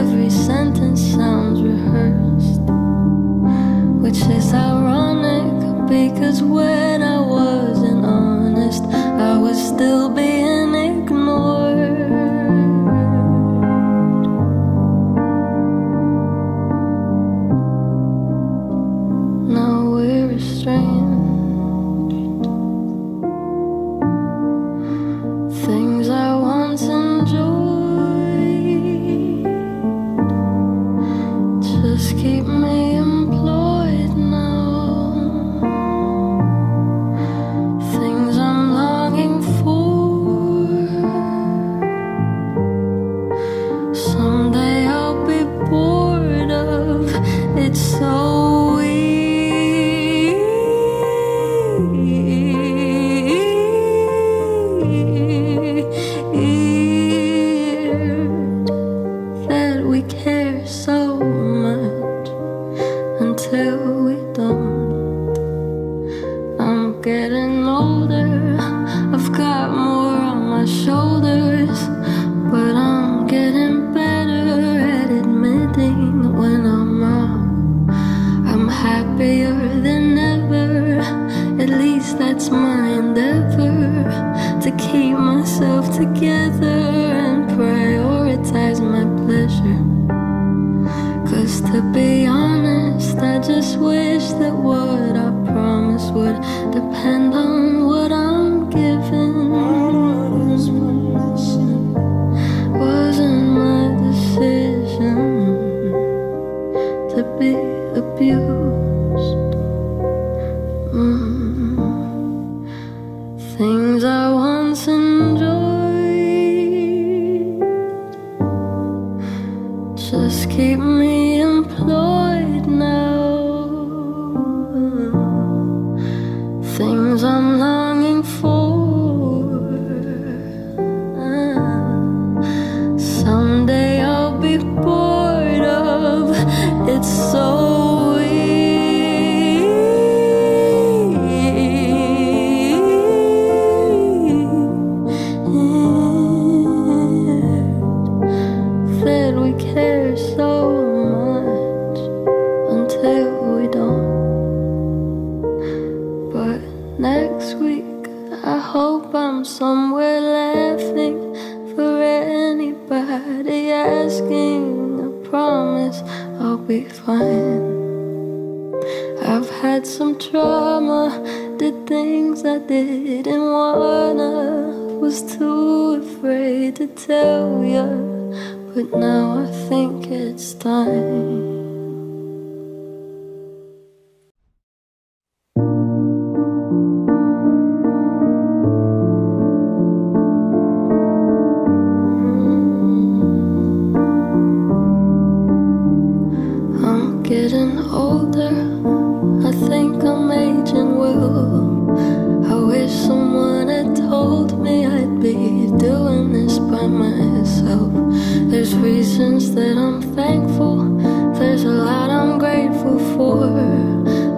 every sentence sounds rehearsed, which is ironic, because when I wasn't honest, I was still being ignored. Now we're restrained. Things I once enjoyed just keep me employed now. Things I'm longing for, someday I'll be bored of. It's so easy. We care so much until we don't. I'm getting older, I've got more on my shoulders, but I'm getting better at admitting when I'm wrong. I'm happier than ever, at least that's my endeavor, to keep myself together and prioritize my pleasure. Cause to be honest, I just wish that what I promised would depend on what I'm given. Wasn't my decision to be abused. Things I once enjoyed just keep me employed now. Things I'm longing for, someday I'll be bored of. It's so weird that we care so much till we don't. But next week I hope I'm somewhere laughing for anybody asking. I promise I'll be fine. I've had some trauma, did things I didn't wanna, was too afraid to tell ya, but now I think it's time. Getting older, I think I'm aging well. I wish someone had told me I'd be doing this by myself. There's reasons that I'm thankful, there's a lot I'm grateful for,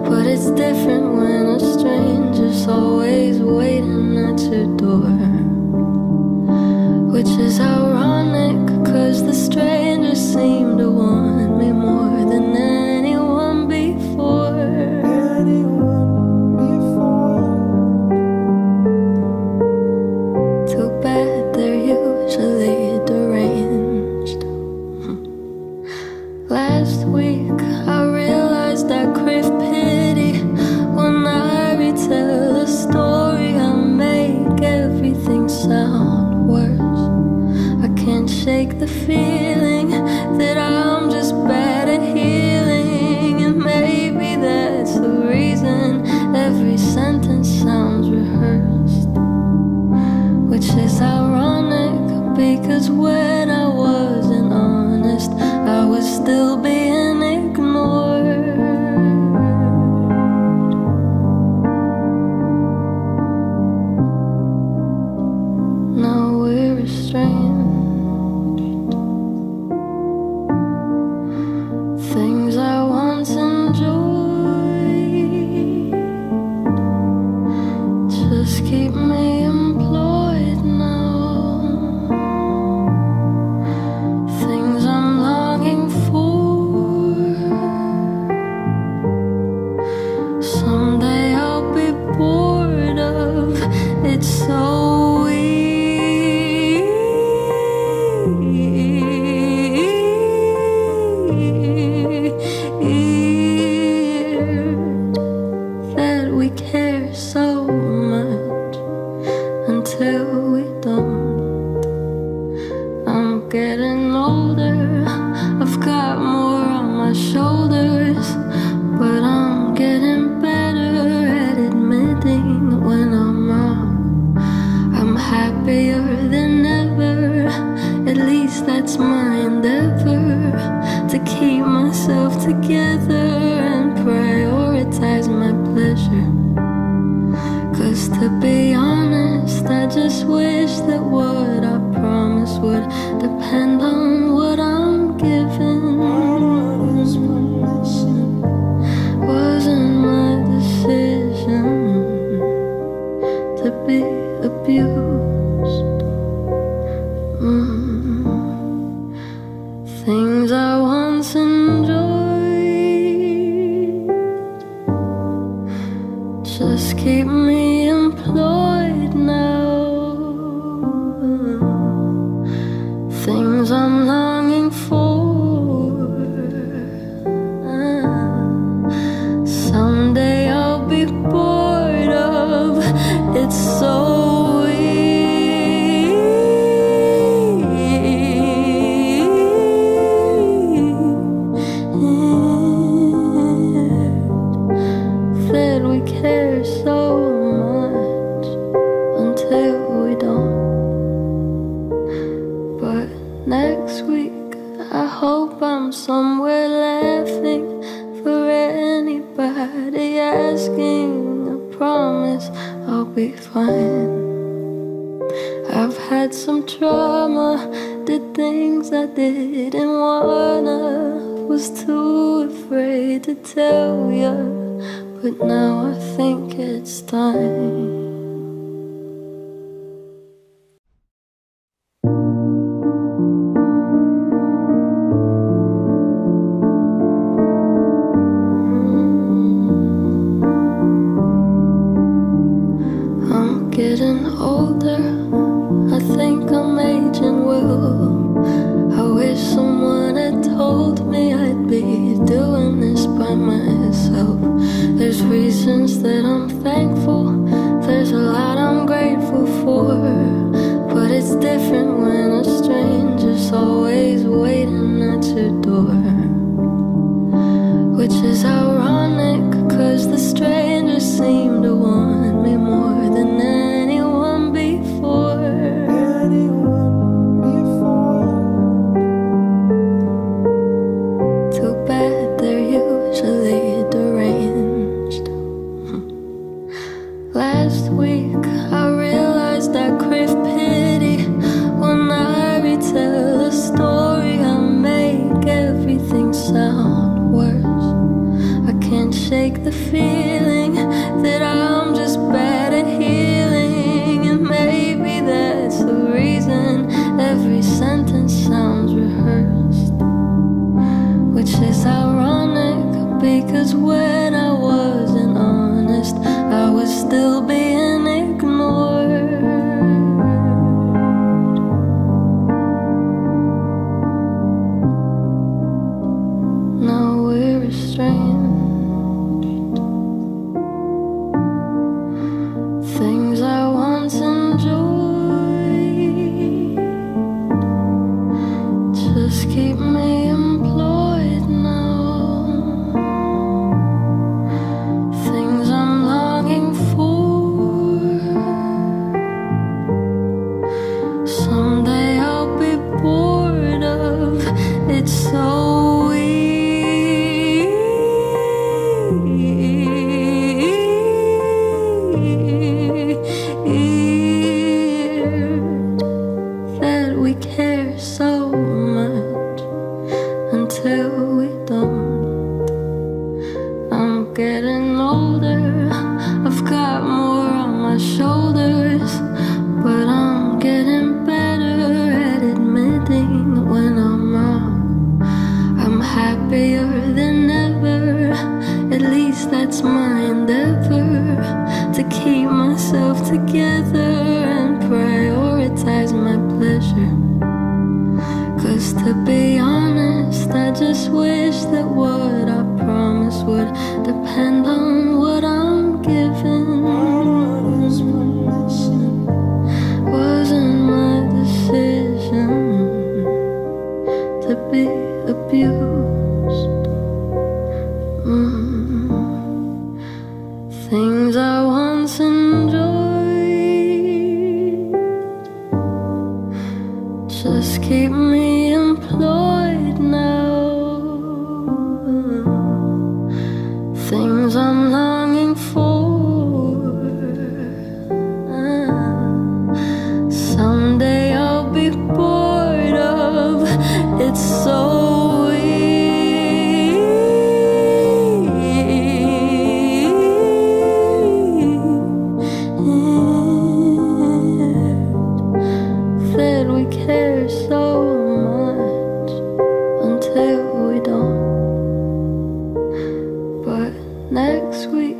but it's different when a stranger's always waiting at your door. Which is ironic, cause the stranger seemed to want me more than ever. Last week I realized I crave pity. When I retell a story, I make everything sound worse. I can't shake the feeling that I'm just bad at healing. And maybe that's the reason every sentence sounds rehearsed, which is ironic, because when I wasn't honest, I was still being ignored. Now we're restrained. getting older, I've got more on my shoulders, but I'm getting better at admitting when I'm wrong. I'm happier than ever, at least that's my endeavor, to keep myself together and prioritize my pleasure. 'Cause to be honest, I just wish that what I promised would depend on what I'm given. Wasn't my decision to be abused. Things I once enjoyed just keep me employed now. Things I'm longing for, someday I'll be bored of. It's so weird that we care so much until we don't. But next week, I hope I'm somewhere laughing for anybody asking. I promise I'll be fine. I've had some trauma, did things I didn't wanna, was too afraid to tell ya, but now I think it's time. Getting older, I think I'm aging well. I wish someone had told me I'd be doing this by myself. There's reasons that I'm thankful, there's a lot I'm grateful for, but it's different when a stranger's always waiting at your door. Which is ironic, 'cause the strangers seem to want me more than anyone before. Too bad they're usually deranged. Last week I realized I crave pity. When I retell the story, I make everything sound worse. I can't shake the feeling that I'm just bad at healing, and maybe that's the reason every sentence sounds rehearsed. Which is ironic, because when I wasn't honest, I was still being ignored. Now we're restrained. Keep me employed now. Things I'm longing for, someday I'll be bored of. It's so weird that we care so much until we don't. I'm getting older, I've got more on my shoulders, but I'm getting better at admitting when I'm wrong. I'm happier than ever, at least that's my endeavor, to keep myself together and prioritize my pleasure. 'Cause to be honest, I just wish that what I promised would depend on what I'm given. Wasn't my decision to be abused. Things I once enjoyed just keep me employed now. Things I'm longing for, someday I'll be bored of. It's so weird that we care so much until we don't. But next week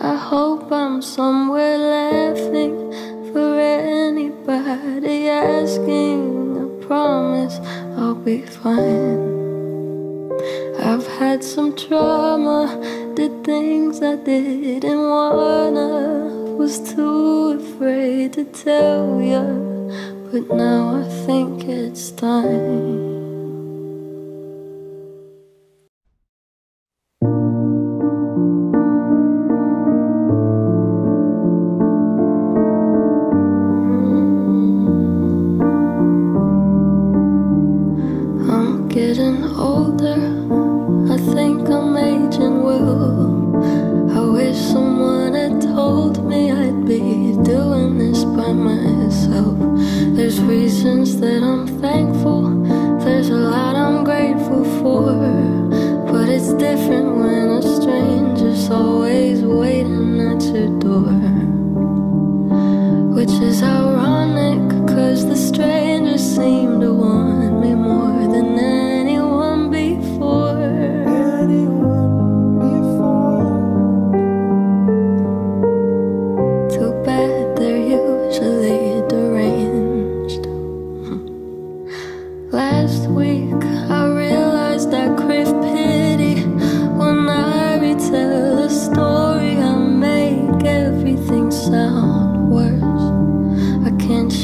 I hope I'm somewhere laughing for anybody asking. I promise I'll be fine. I've had some trauma, did things I didn't wanna, was too afraid to tell ya, but now I think it's time. Getting older, I think I'm aging well. I wish someone had told me I'd be doing this by myself. There's reasons that I'm thankful, there's a lot I'm grateful for, but it's different when a stranger's always waiting at your door. Which is ironic, cause the stranger seemed to want me more than ever.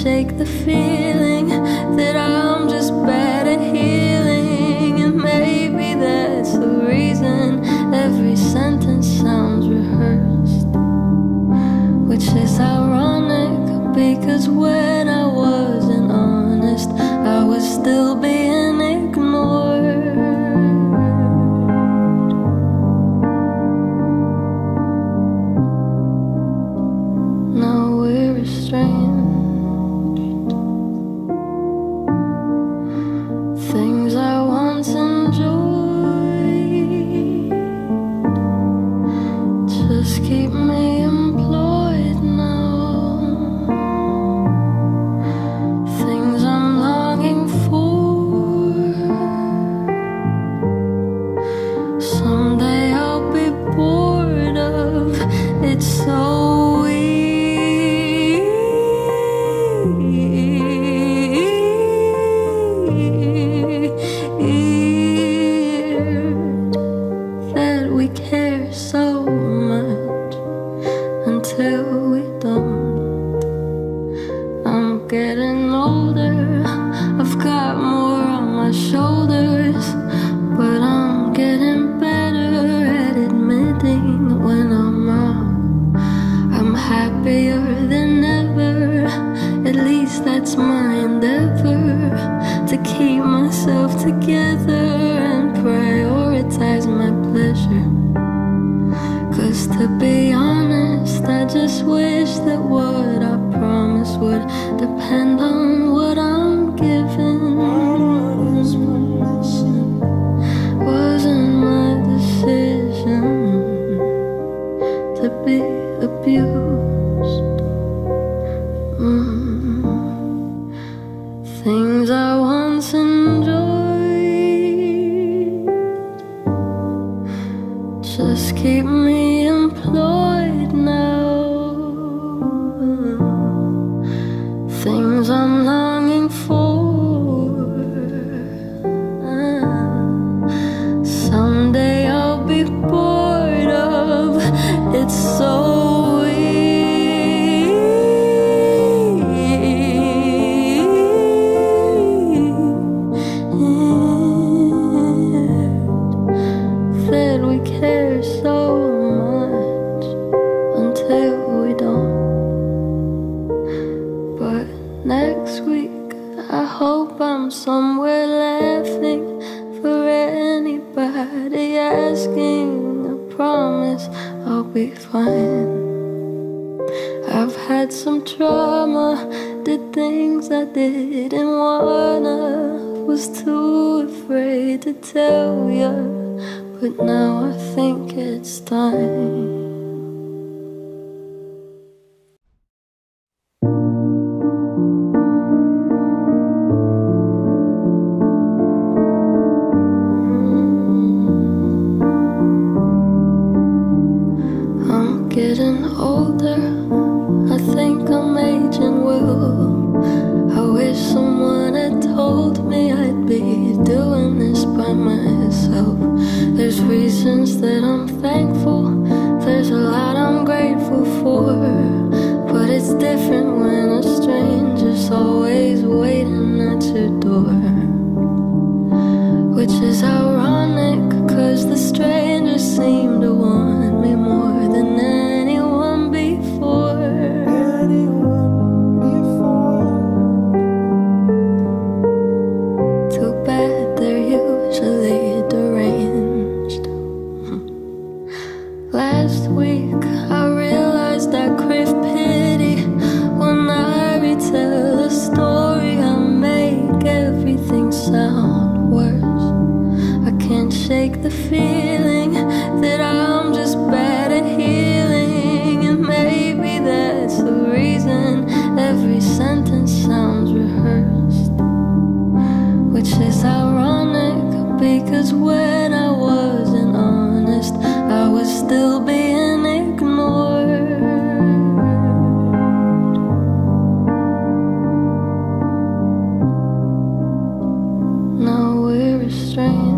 Shake the feeling that I'm just bad at healing, and maybe that's the reason every sentence sounds rehearsed. Which is ironic, because when I wasn't honest, I was still being ignored. Now we're estranged. Things I once enjoyed just keep me employed now. Things I'm longing for, someday I'll be bored of. It's so weird. Getting older, I've got more on my shoulders, but I'm getting better at admitting when I'm wrong. I'm happier than ever, at least that's my endeavor, to keep myself together and prioritize my pleasure. Cause to be honest, I just wish that what I promised would depend on what I'm given. Wasn't my decision to be abused. Things I once enjoyed just keep me employed now. Things I'm longing for, someday I'll be bored of. It's so weird be fine. I've had some trauma, did things I didn't wanna, was too afraid to tell ya, but now I think it's time. Getting older, I think I'm aging well. I wish someone had told me I'd be doing this by myself. There's reasons that I'm thankful, there's a lot I'm grateful for, but it's different when a stranger's always waiting at your door. Which is ironic, cause the stranger seemed to want me more than ever. The feeling that I'm just bad at healing, and maybe that's the reason every sentence sounds rehearsed. Which is ironic, because when I wasn't honest, I was still being ignored. Now we're restrained.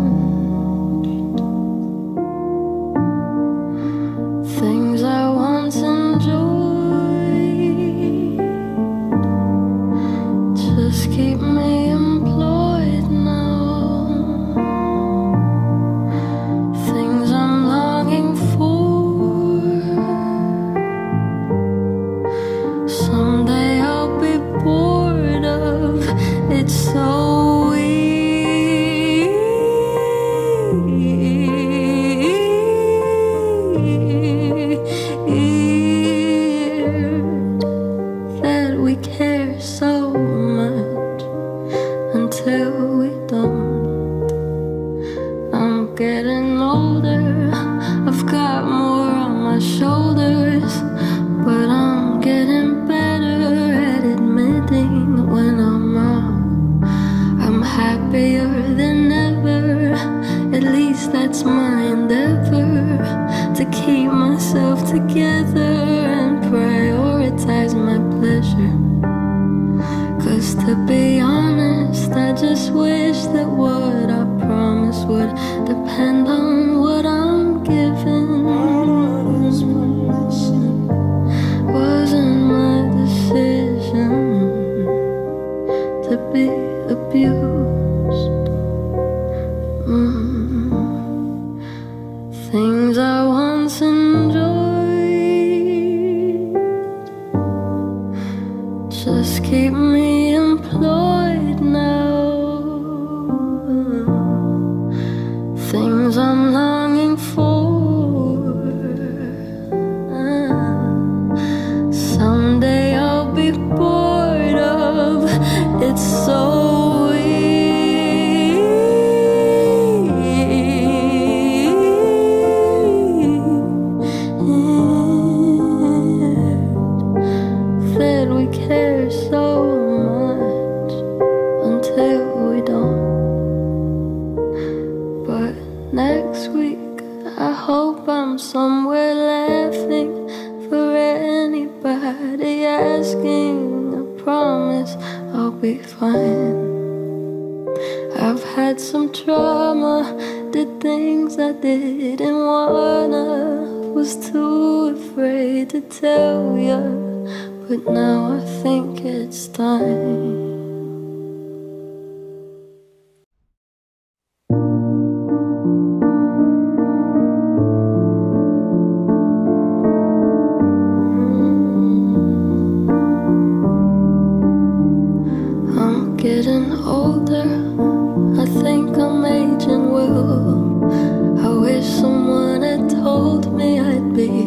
Be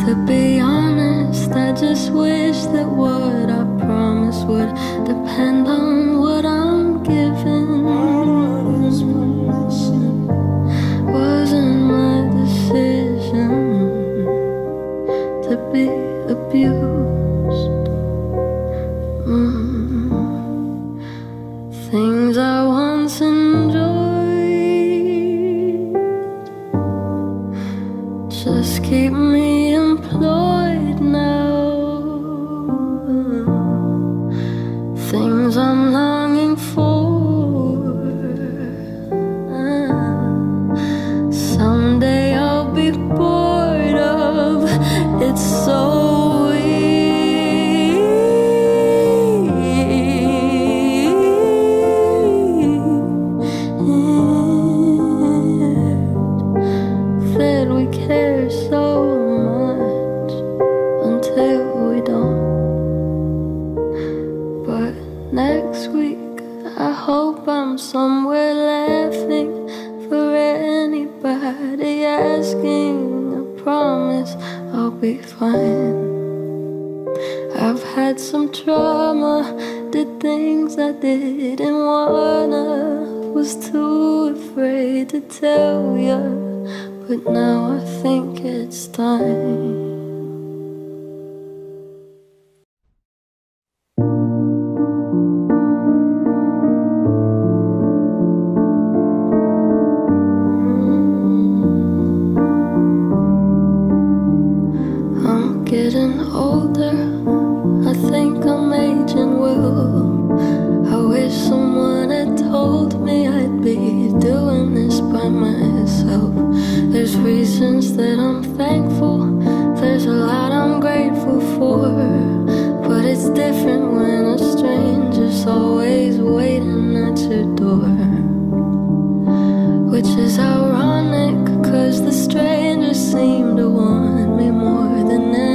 To be honest, I just wish that what I promised would depend on what I'm given. Wasn't my decision to be abused. Things I once enjoyed just keep me employed now. Things I'm longing for, someday I'll be bored of. It's so next week, I hope I'm somewhere laughing for anybody asking. I promise I'll be fine. I've had some trauma, did things I didn't wanna, was too afraid to tell ya, but now I think it's time. Getting older, I think I'm aging well. I wish someone had told me I'd be doing this by myself. There's reasons that I'm thankful, there's a lot I'm grateful for, but it's different when a stranger's always waiting at your door. Which is ironic, cause the stranger seemed to want me more than ever.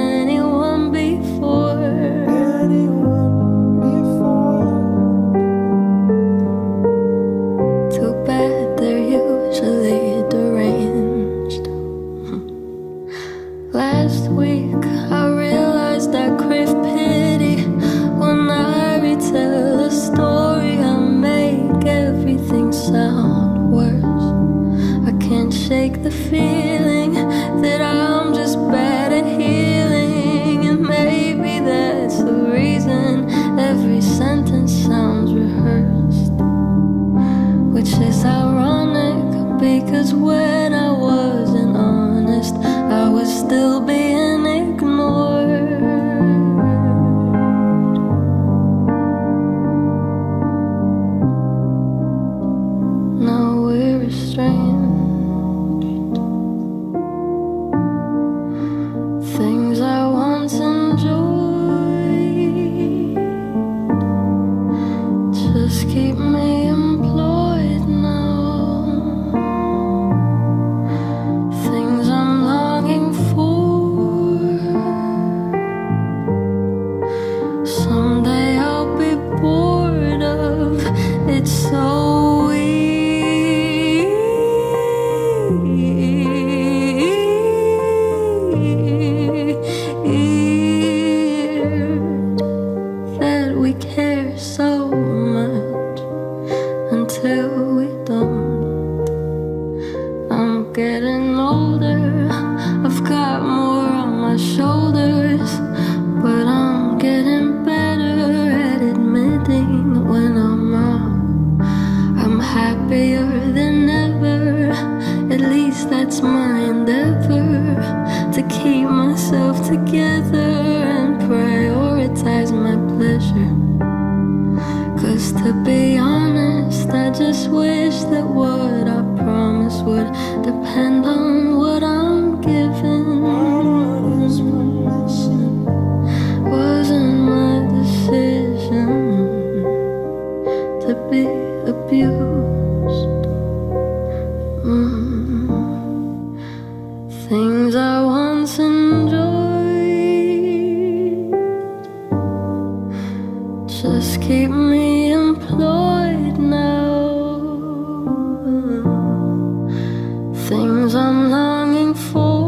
Last week I realized I crave pity. When I retell a story, I make everything sound worse. I can't shake the feeling that I'm just bad at healing. And maybe that's the reason every sentence sounds rehearsed. Which is ironic, because when I wasn't honest, I was still being ignored. Now we're estranged. Things I once enjoyed just keep me employed now. That's my endeavor to keep myself together and prioritize my pleasure. Cause to be honest, I just wish that what I promised would depend on what I'm given. Wasn't my decision to be abused. Things I once enjoyed just keep me employed now. Things I'm longing for,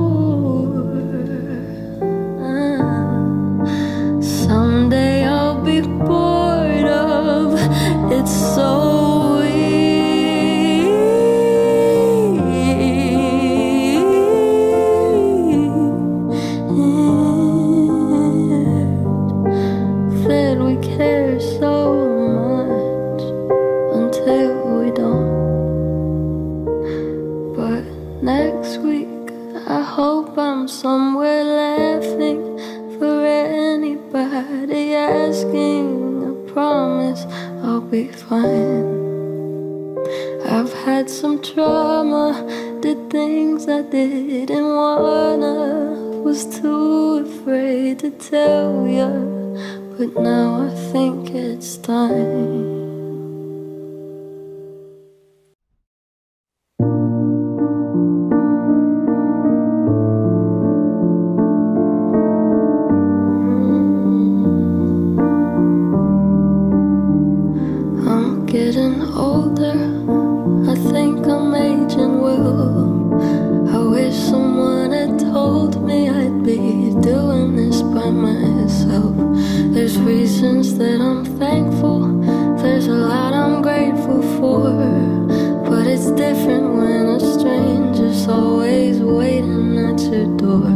I hope I'm somewhere laughing for anybody asking. I promise I'll be fine. I've had some trauma, did things I didn't wanna, was too afraid to tell ya, but now I think it's time. Getting older, I think I'm aging well. I wish someone had told me I'd be doing this by myself. There's reasons that I'm thankful, there's a lot I'm grateful for, but it's different when a stranger's always waiting at your door.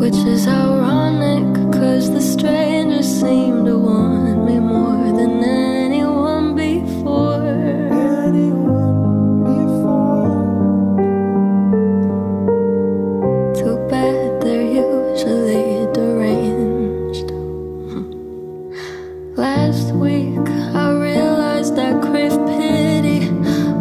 Which is ironic, cause the strangers seem to want me more than anyone before. Too bad they're usually deranged. Last week I realized I crave pity.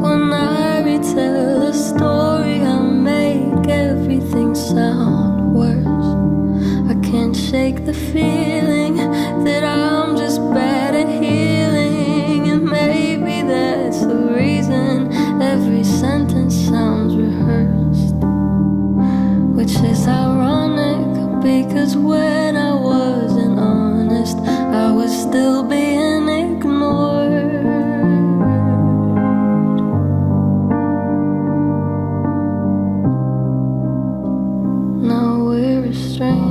When I retell the story, I make everything sound worse. I can't shake the feeling that I'm just bad at healing, and maybe that's the reason every sentence sounds rehearsed. Which is ironic, because when I wasn't honest, I was still being ignored. Now we're restrained.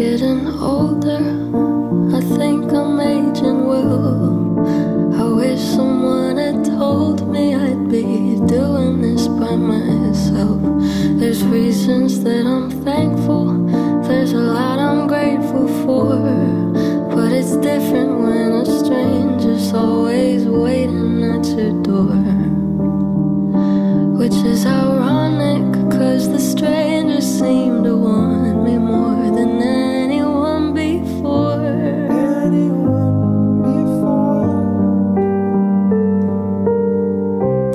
getting older, I think I'm aging well. I wish someone had told me I'd be doing this by myself. There's reasons that I'm thankful, there's a lot I'm grateful for, but it's different when a stranger's always waiting at your door. Which is ironic, cause the strangers seem to want me more than anyone before.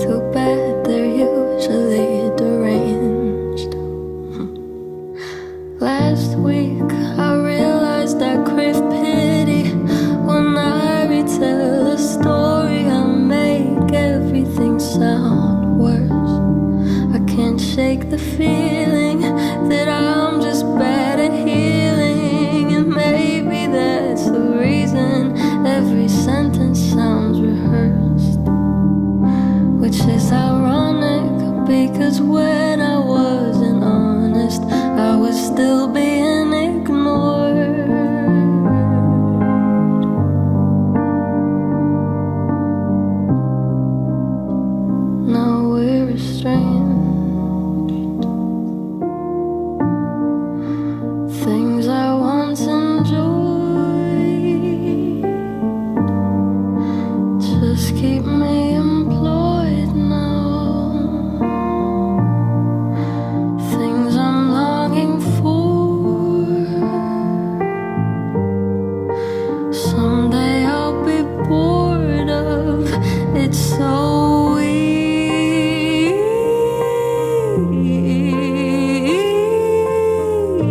Too bad they're usually deranged. Last week I realized I crave pity. When I retell a story, I make everything sound worse. I can't shake the feeling that I'm just bad at healing. And maybe that's the reason every sentence sounds rehearsed. Which is ironic, because when I wasn't honest, I was still being ignored. Now we're estranged. Things I once enjoyed just keep me employed now. Things I'm longing for,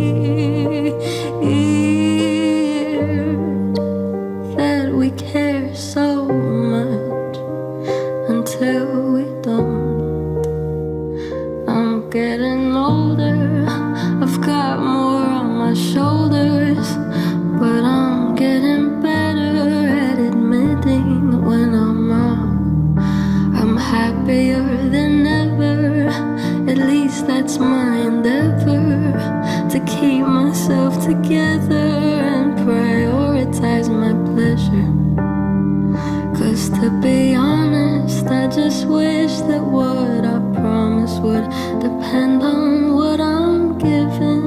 someday I'll be bored of. It's so till we don't. I'm getting older, I've got more on my shoulders, but I'm getting better at admitting when I'm wrong. I'm happier than ever, at least that's my endeavor, to keep myself together and prioritize my pleasure. Cause to be honest, I just wish that what I promised would depend on what I'm given.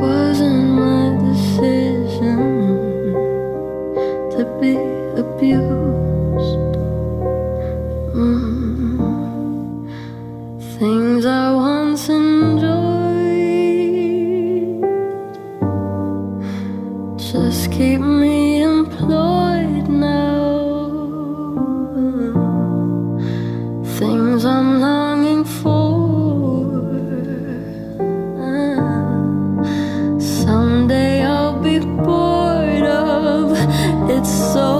Wasn't my decision to be abused. Things I once enjoyed just keep me employed now. Things I'm longing for, someday I'll be bored of. It's so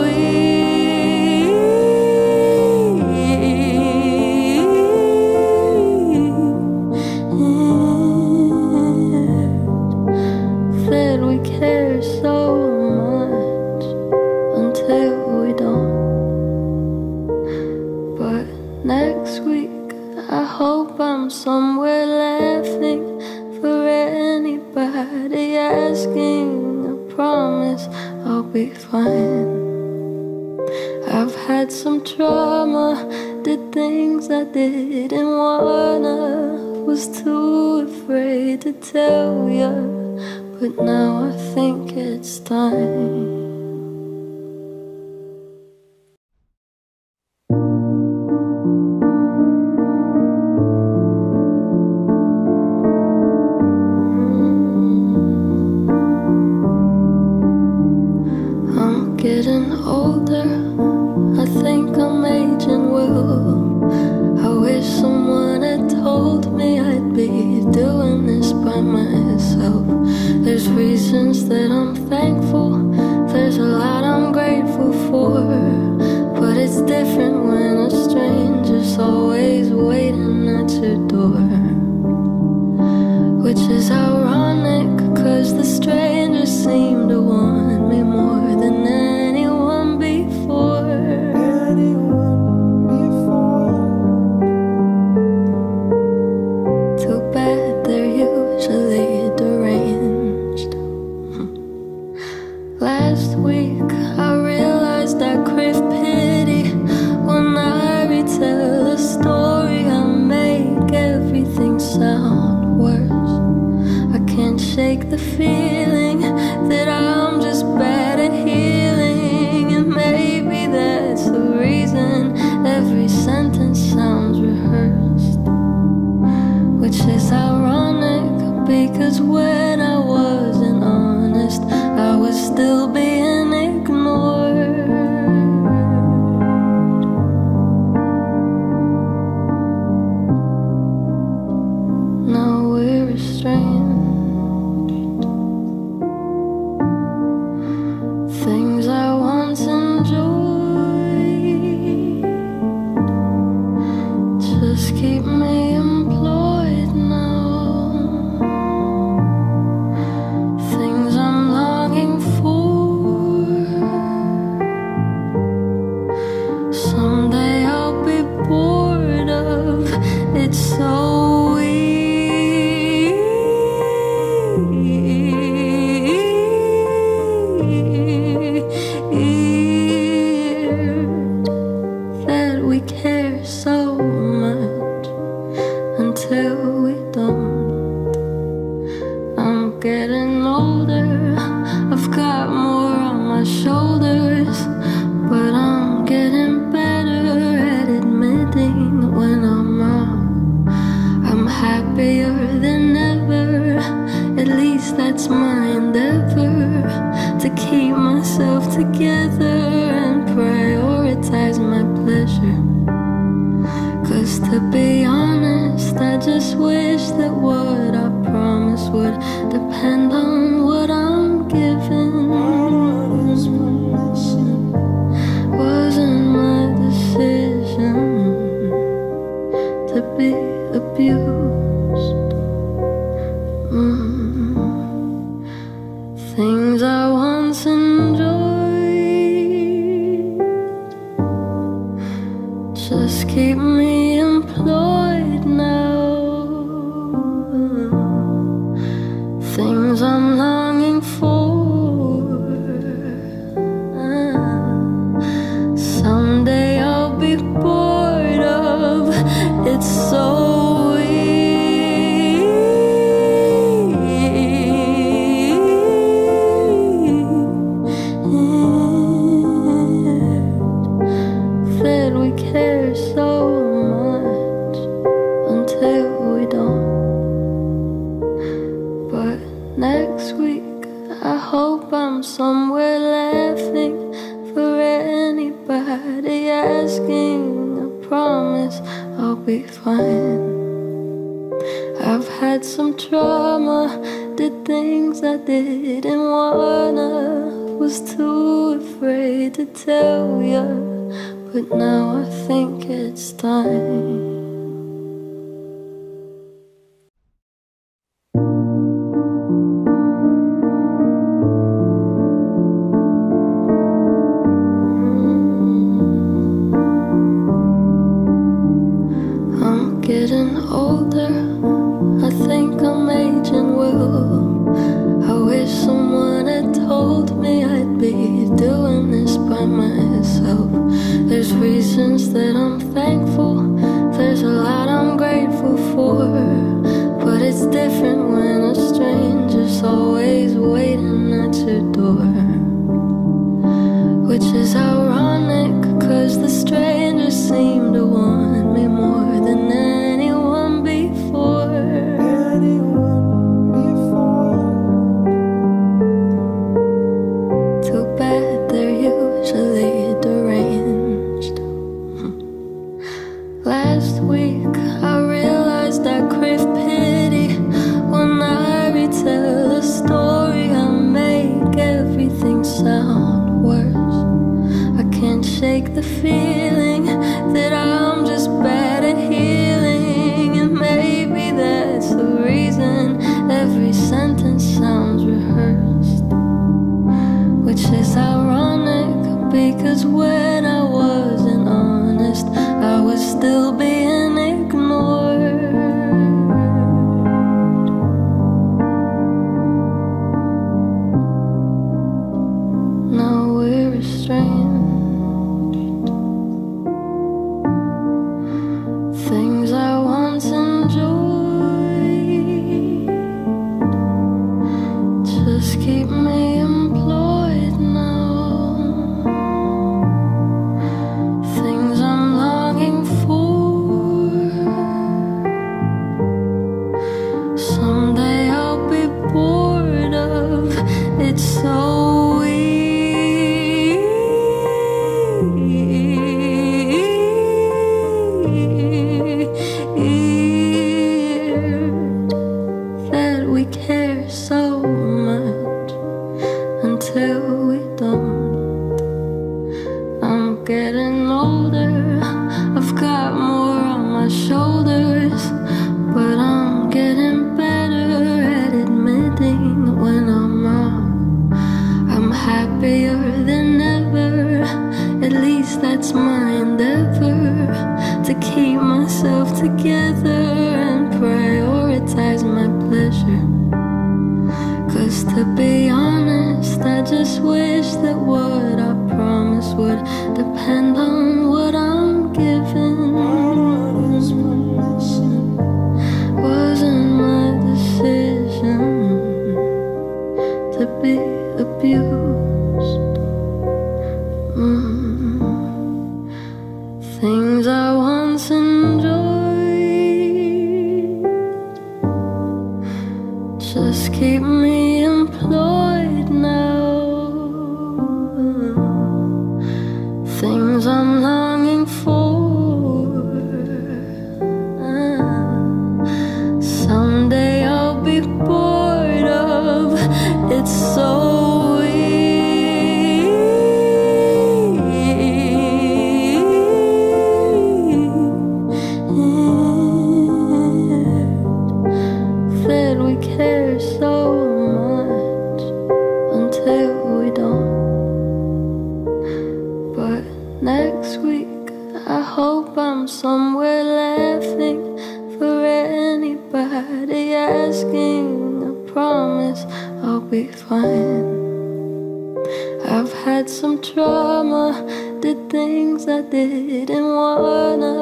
weird that we care so much until we don't. But next week I hope I'm somewhere laughing for anybody asking. I promise I'll be fine. I've had some trauma, did things I didn't wanna, was too afraid to tell ya. But now I think it's time. I'm getting older, I think I'm aging well. I wish someone had told me I'd be doing this by myself. There's reasons that I'm thankful, there's a lot I'm grateful for, but it's different when a stranger's always waiting at your door. Which is ironic, cause the strangers seem to want me more than anyone before. Too bad they're you. shake the feeling that I'm just bad at healing. And maybe that's the reason every sentence sounds rehearsed, which is ironic, because when I wasn't honest, I was still being ignored. Now we're restrained. Things I once enjoyed just keep me employed now. Things I'm longing for, someday I'll be bored of. It's so so much until we don't. I'm getting older, I've got more on my shoulders, but I'm getting better at admitting when I'm wrong. I'm happier than ever, at least that's my endeavor, to keep myself together and prioritize my pleasure. 'Cause to be honest, I just wish that what I promised would depend on what I'm given. Wasn't my decision to be abused. Things I once enjoyed just keep me employed now. Things I'm longing for, someday I'll be bored of. It's so weird that we care so much until we don't. But next week I hope I'm somewhere laughing for anybody asking. I promise I'll be fine. I've had some trauma, did things I didn't wanna, was too afraid to tell ya, but now I think it's time. I'm getting older, I think I'm aging well. I wish someone had told me I'd be doing this by myself. There's reasons that I'm thankful, there's a lot I'm grateful for, but it's different when a stranger's always waiting at your door. Which is ironic, 'cause the strangers seem to want me more than anyone before. Too bad they're usually last week I realized I crave pity. When I retell the story, I make everything sound worse. I can't shake the feeling that I'm just bad at healing. And maybe that's the reason every sentence sounds rehearsed, which is ironic, because when I wasn't honest, I was still being ignored. Now we're restrained. Things I once enjoyed we care so much until we don't. I'm getting older, I've got more on my shoulders, but I'm getting better at admitting when I'm wrong. I'm happier than ever, at least that's my endeavor, to keep myself together and prioritize my pleasure. 'Cause to be honest, I just wish that what I promised would depend on what I'm given. Wasn't my decision to be abused. Things I once enjoyed just keep me employed now. Things I'm longing for, someday I'll be bored of. It's so so much until we don't. But next week I hope I'm somewhere laughing for anybody asking. I promise I'll be fine. I've had some trauma, did things I didn't wanna,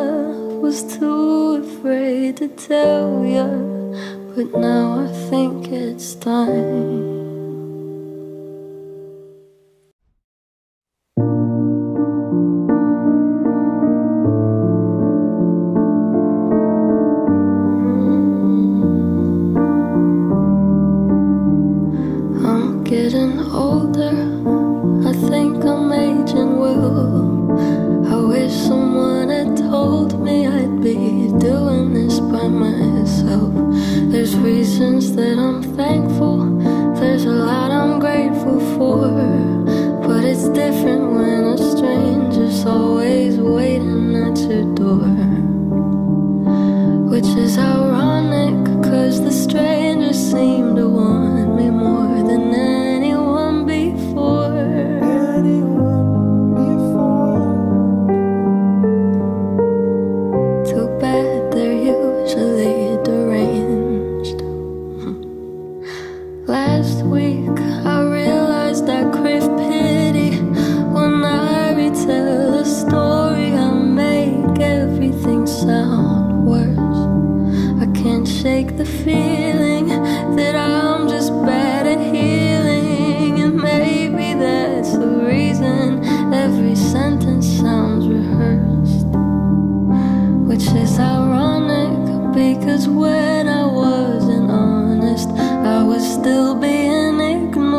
was too afraid to tell ya. But now I think it's time. I'm getting older, I think I'm aging well. I wish someone had told me I'd be doing this by myself. There's reasons that I'm thankful, there's a lot I'm grateful for, but it's different when a stranger's always waiting at your door. Which is ironic, 'cause the stranger seemed to want me more than anyone before. Too bad they're usually deranged. Last week I realized I crave pity. When I retell a story, I make everything sound worse. I can't shake the feeling that I'm just bad at healing. And maybe that's the reason every sentence sounds rehearsed. Which is ironic, because when I wasn't honest, I was still being ignored.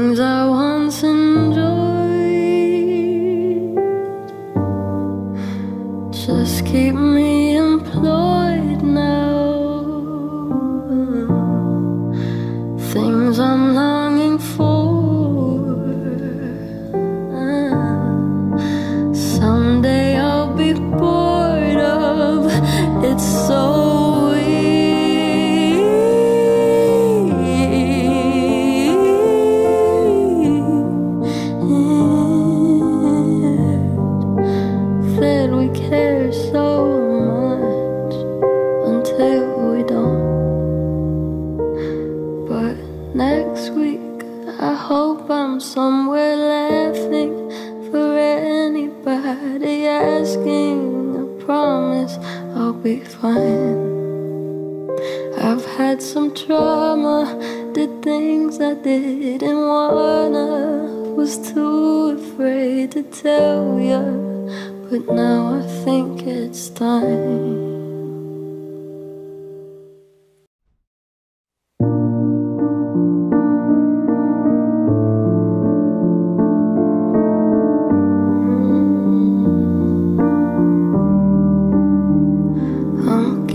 things I once enjoyed just keep me employed now. Things I'm longing for, someday I'll be bored of. It's so next week, I hope I'm somewhere laughing for anybody asking. I promise I'll be fine. I've had some trauma, did things I didn't wanna, was too afraid to tell ya, but now I think it's time.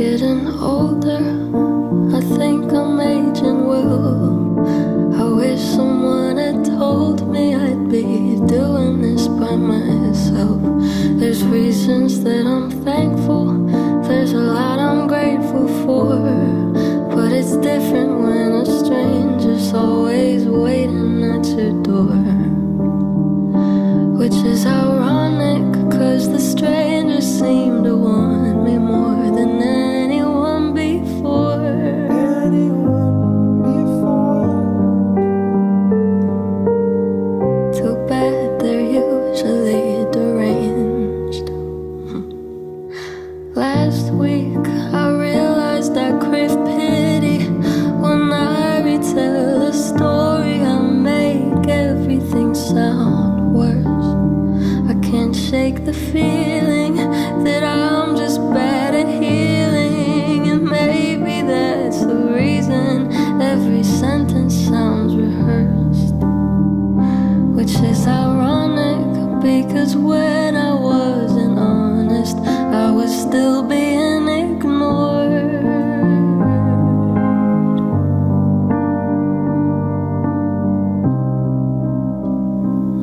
Getting older, I think I'm aging well. I wish someone had told me I'd be doing this by myself. There's reasons that I'm thankful, there's a lot I'm grateful for, but it's different when a stranger's always waiting at your door. Which is ironic, cause the stranger seemed to want me more than ever. Last week I realized I crave pity. When I retell the story, I make everything sound worse. I can't shake the feeling that I'm just bad at healing. And maybe that's the reason every sentence sounds rehearsed. Which is ironic, because when I wasn't honest, I was still being ignored.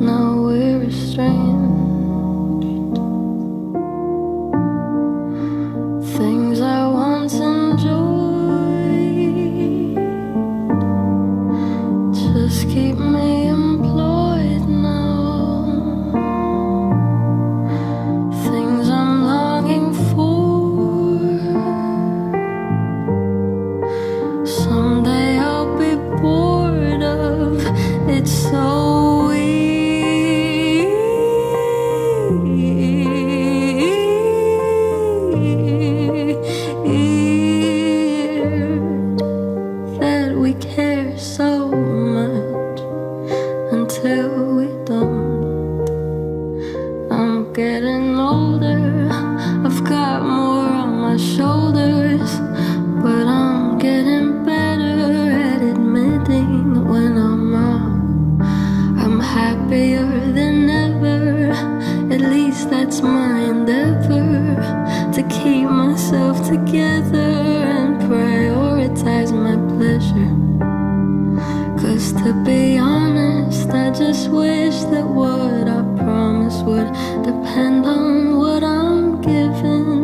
Now we're estranged. Things I once enjoyed just keep me employed now. Things I'm someday I'll be bored of. It's so weird that we care so much until we don't. I'm getting older, I've got more on my shoulders, but I'm getting than ever. At least that's my endeavor, to keep myself together and prioritize my pleasure. Cause to be honest, I just wish that what I promised would depend on what I'm given.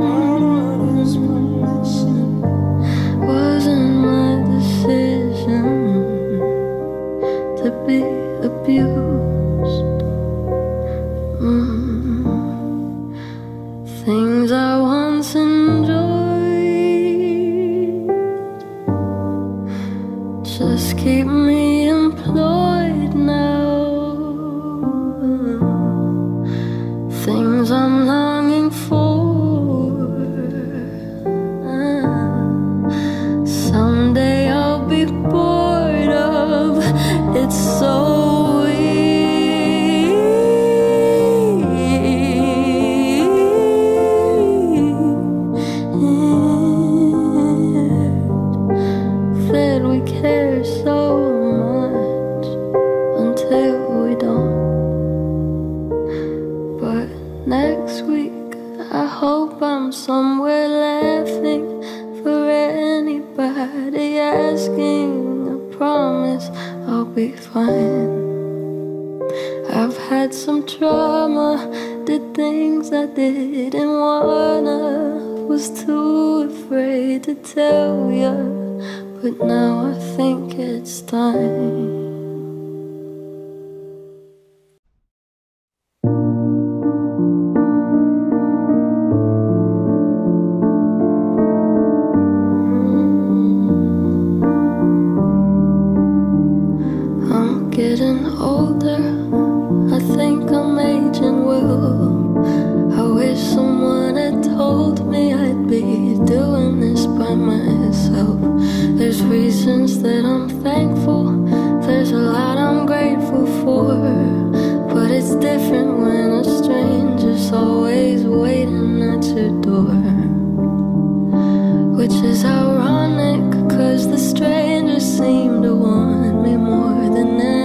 Wasn't my decision to be abused. Things I once enjoyed just keep me employed now. Things I'm longing for, someday I'll be bored of. It's so weird. somewhere laughing for anybody asking. I promise I'll be fine. I've had some trauma, did things I didn't wanna, was too afraid to tell ya, but now I think it's time. Getting older, I think I'm aging well. I wish someone had told me I'd be doing this by myself. There's reasons that I'm thankful, there's a lot I'm grateful for, but it's different when a stranger's always waiting at your door. Which is ironic, cause the stranger seemed to want me more than ever.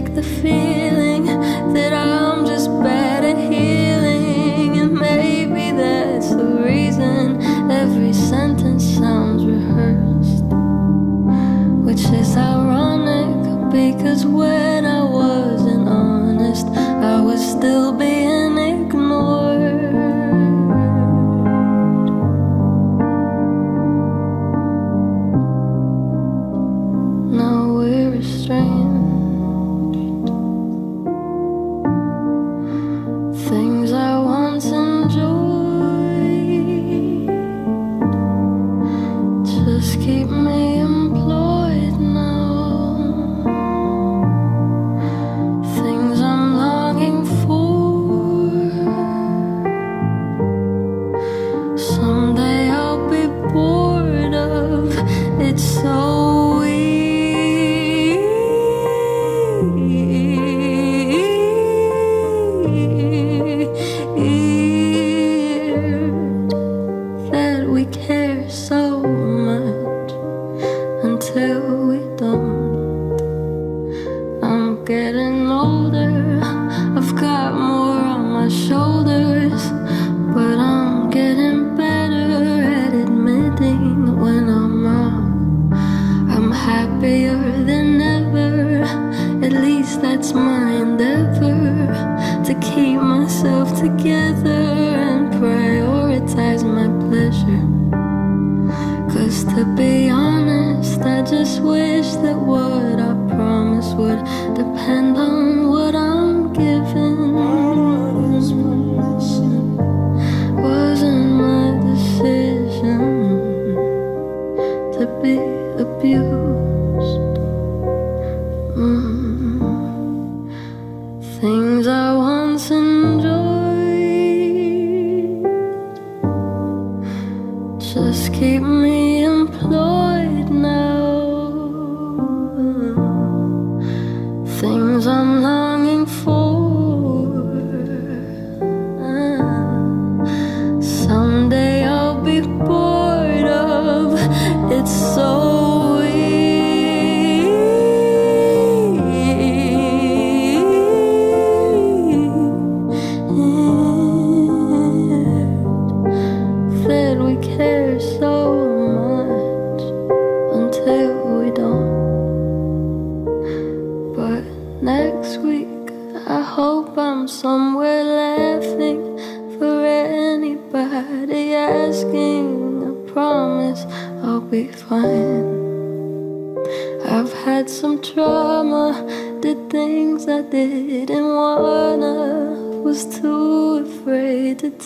The feeling that I'm just bad at healing, and maybe that's the reason every sentence sounds rehearsed. Which is ironic, because when I wasn't honest, I was still being ignored. Now we're restrained.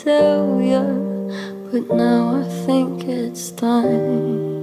Tell ya, but now I think it's time.